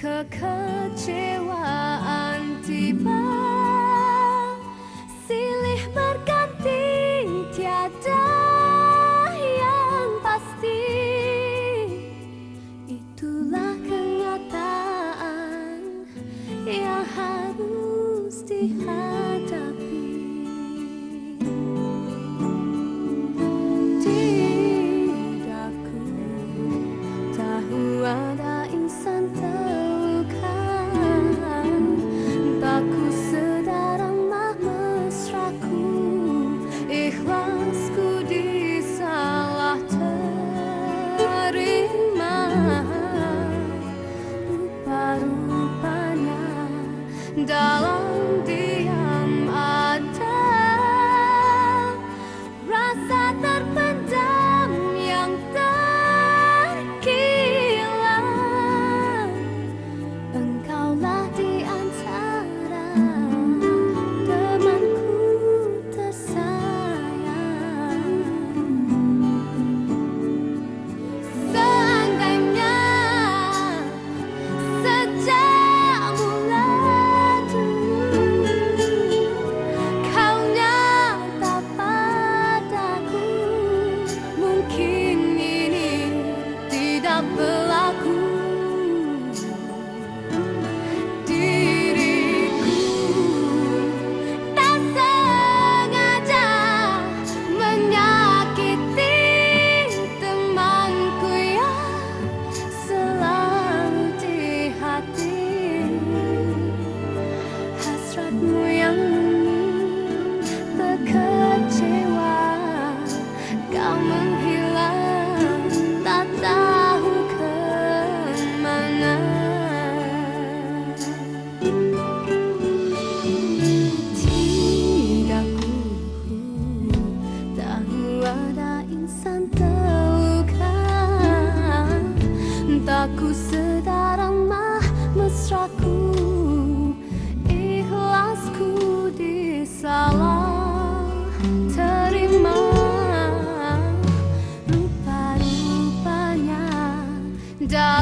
Kekecewaan tiba, silih berganti, tiada yang pasti. Itulah kenyataan yang harus dihadapi. Tidak ku tahu ada insan dalam diam ada rasa terpendam yang terkilang. Engkaulah di antara temanku tersayang. Seandainya sejak berlaku diriku tak sengaja menyakiti temanku yang selalu di hati. Hasratmu yang kekecewaan, kau menghilang tak tahu. Aku sedarang mesraku, ikhlasku disalah terima. Rupa-rupanya